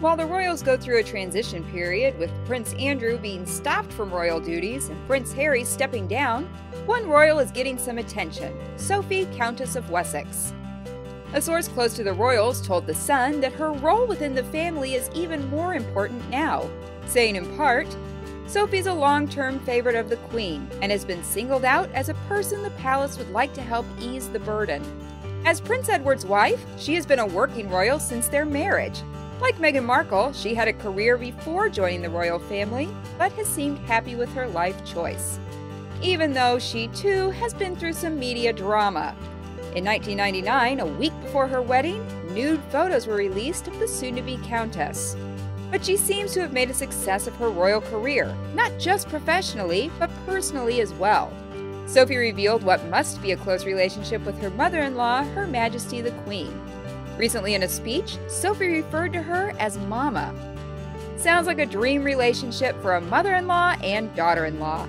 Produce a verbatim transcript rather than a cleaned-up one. While the royals go through a transition period, with Prince Andrew being stopped from royal duties and Prince Harry stepping down, one royal is getting some attention, Sophie, Countess of Wessex. A source close to the royals told The Sun that her role within the family is even more important now, saying in part, "Sophie's a long-term favorite of the Queen and has been singled out as a person the palace would like to help ease the burden. As Prince Edward's wife, she has been a working royal since their marriage. Like Meghan Markle, she had a career before joining the royal family, but has seemed happy with her life choice. Even though she, too, has been through some media drama. In nineteen ninety-nine, a week before her wedding, nude photos were released of the soon-to-be countess. But she seems to have made a success of her royal career, not just professionally, but personally as well." Sophie revealed what must be a close relationship with her mother-in-law, Her Majesty the Queen. Recently in a speech, Sophie referred to her as Mama. Sounds like a dream relationship for a mother-in-law and daughter-in-law.